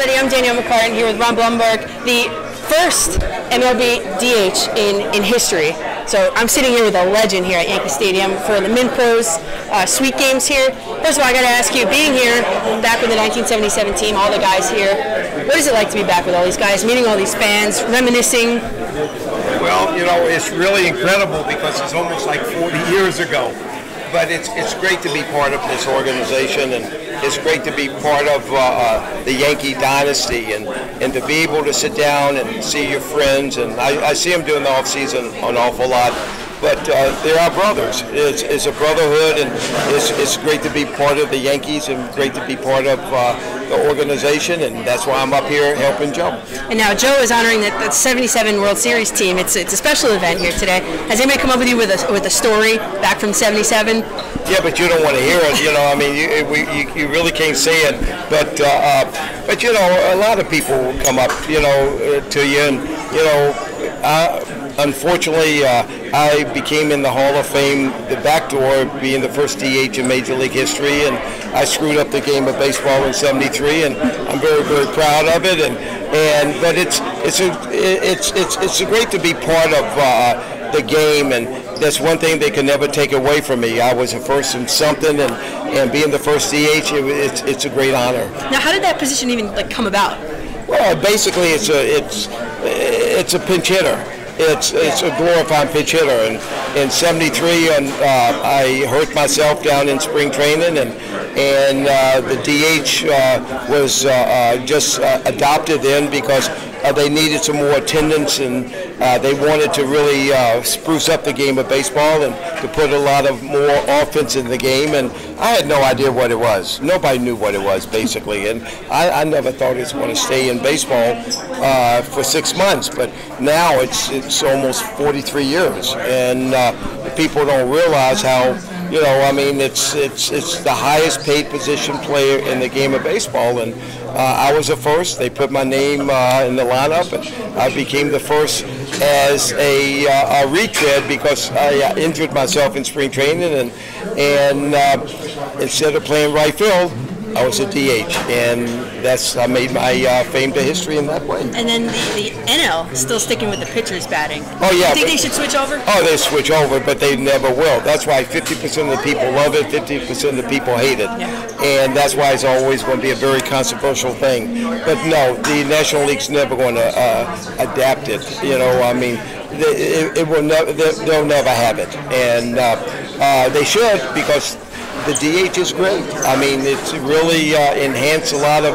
everybody. I'm Danielle McCartan here with Ron Blomberg, the first MLB DH in history. So I'm sitting here with a legend here at Yankee Stadium for the Mint Pros Sweet Games here. First of all, I got to ask you, being here back with the 1977 team, all the guys here, what is it like to be back with all these guys, meeting all these fans, reminiscing? Well, you know, it's really incredible because it's almost like 40 years ago. But it's great to be part of this organization, and it's great to be part of the Yankee dynasty, and to be able to sit down and see your friends. And I see them during the offseason an awful lot, but they're our brothers. It's a brotherhood, and it's great to be part of the Yankees and great to be part of the organization, and that's why I'm up here helping Joe. And now Joe is honoring the 77 World Series team. It's a special event here today. Has anybody come up with you with a story back from 77? Yeah, but you don't want to hear it. You know, I mean, you really can't say it. But you know, a lot of people come up, you know, to you, and you know, unfortunately, I became in the Hall of Fame the back door, being the first DH in Major League history, and I screwed up the game of baseball in '73, and I'm very, very proud of it. And but it's great to be part of the game, and that's one thing they can never take away from me. I was the first in something, and being the first DH, it's a great honor. Now, how did that position even like come about? Well, basically, it's a pinch hitter. It's a glorified pitch hitter, and in '73, I hurt myself down in spring training, and the DH was just adopted in because they needed some more attendance, and they wanted to really spruce up the game of baseball and to put a lot of more offense in the game. And I had no idea what it was. Nobody knew what it was, basically. And I never thought I was going to stay in baseball for 6 months. But now it's almost 43 years, and people don't realize how. You know, I mean, it's the highest paid position player in the game of baseball, and I was the first. They put my name in the lineup, and I became the first as a retread because I injured myself in spring training, and instead of playing right field, I was a DH, and that's I made my fame to history in that way. And then the NL still sticking with the pitchers batting. Oh yeah. Do you think they should switch over? Oh, they switch over, but they never will. That's why 50% of the people love it, 50% of the people hate it, and that's why it's always going to be a very controversial thing. But no, the National League's never going to adapt it. You know, I mean, it will never. They'll never have it, and they should because. The DH is great. I mean, it's really enhanced a lot of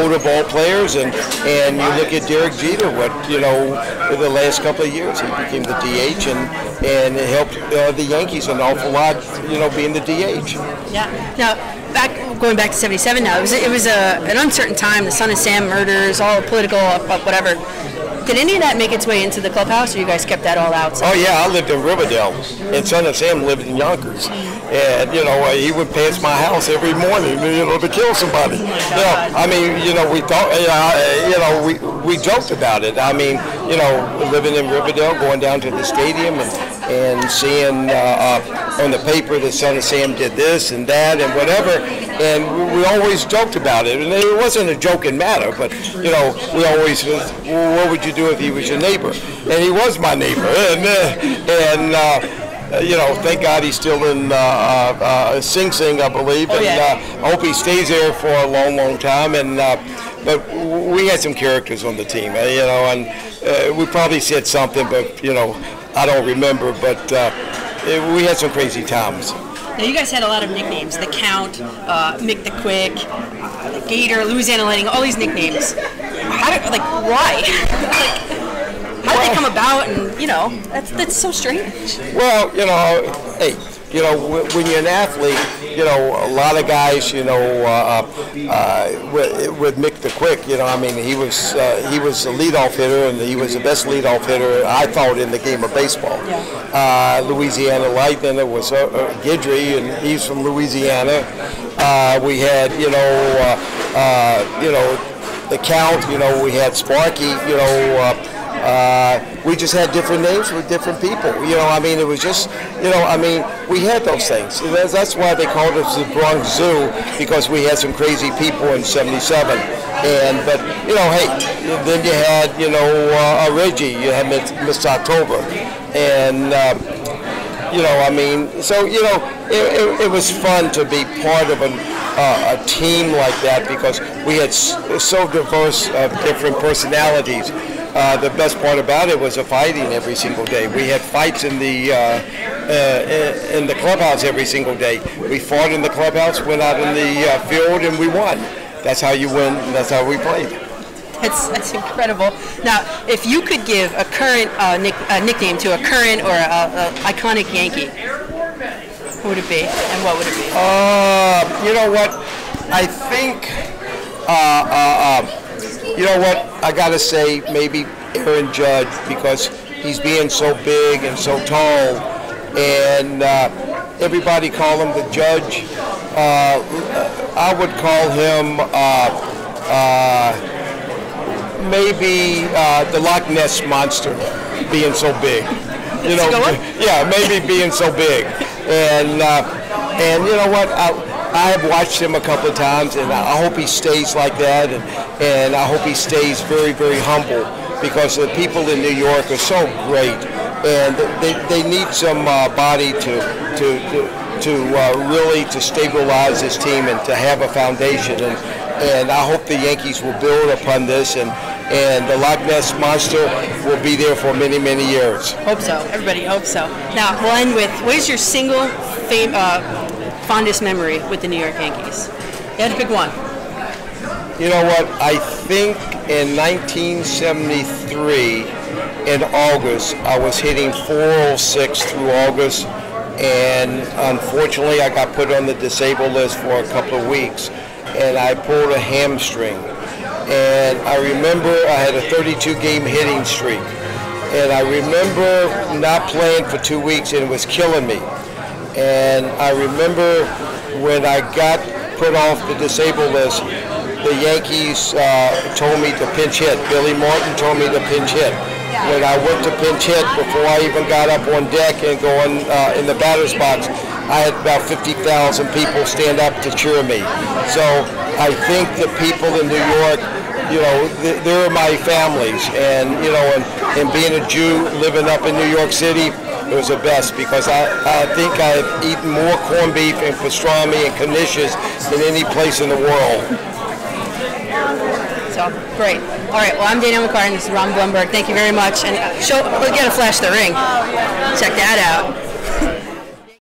older ball players, and you look at Derek Jeter. What you know, for the last couple of years, he became the DH, and it helped the Yankees an awful lot. You know, being the DH. Yeah. Now. Going back to '77 now, it was an uncertain time. The Son of Sam murders, all political, whatever. Did any of that make its way into the clubhouse, or you guys kept that all out? Oh yeah, I lived in Riverdale, and Son of Sam lived in Yonkers, and you know he would pass my house every morning, you know, to kill somebody. You know, I mean, you know, we thought, you know, we joked about it. I mean, you know, living in Riverdale, going down to the stadium, and seeing on the paper that Son of Sam did this and that and whatever. And we always joked about it, and it wasn't a joking matter, but, you know, we always was, well, what would you do if he was your neighbor? And he was my neighbor, and you know, thank God he's still in Sing Sing, I believe, and I hope he stays there for a long, long time, but we had some characters on the team, you know, and we probably said something, but, you know, I don't remember, but we had some crazy times. Now, you guys had a lot of nicknames, the Count, Mick the Quick, the Gator, Louisiana Lightning, all these nicknames. Why? How did they come about? And, you know, that's so strange. Well, you know, hey, you know, when you're an athlete, you know, a lot of guys, you know, with Mick the Quick, you know, I mean, he was a leadoff hitter, and he was the best leadoff hitter, I thought, in the game of baseball. Louisiana Lightning, it was Guidry, and he's from Louisiana. We had, you know, the Count, you know, we had Sparky, you know, We just had different names with different people. You know, I mean, it was just, you know, I mean, we had those things. That's why they called us the Bronx Zoo, because we had some crazy people in '77. But you know, hey, then you had, you know, Reggie, you had Miss October, and you know, I mean, so you know, it was fun to be part of a team like that, because we had so diverse of different personalities. The best part about it was the fighting every single day. We had fights in the clubhouse every single day. We fought in the clubhouse, went out in the field, and we won. That's how you win, and that's how we played. That's incredible. Now, if you could give a current nickname to a current or an iconic Yankee, who would it be, and what would it be? You know what? I think... you know what, I gotta say maybe Aaron Judge, because he's being so big and so tall, and everybody call him the Judge. I would call him maybe the Loch Ness monster, being so big. You know, yeah, maybe being so big, and you know what. I have watched him a couple of times, and I hope he stays like that, and I hope he stays very, very humble, because the people in New York are so great, and they need some body to really stabilize this team and to have a foundation, and I hope the Yankees will build upon this, and the Loch Ness monster will be there for many, many years. Hope so. Everybody hopes so. Now, we'll end with, what is your single fondest memory with the New York Yankees? You had to pick one. You know what? I think in 1973, in August, I was hitting .406 through August, and unfortunately, I got put on the disabled list for a couple of weeks, and I pulled a hamstring. And I remember I had a 32-game hitting streak, and I remember not playing for 2 weeks, and it was killing me. And I remember when I got put off the disabled list, the Yankees told me to pinch hit. Billy Martin told me to pinch hit. When I went to pinch hit, before I even got up on deck and going in the batter's box, I had about 50,000 people stand up to cheer me. So I think the people in New York, you know, they're my families. And, you know, and being a Jew living up in New York City, it was the best, because I think I've eaten more corned beef and pastrami and knishes than any place in the world. So, great. All right, well, I'm Danielle McCartan. This is Ron Blomberg. Thank you very much. And show, we'll get a flash of the ring. Check that out.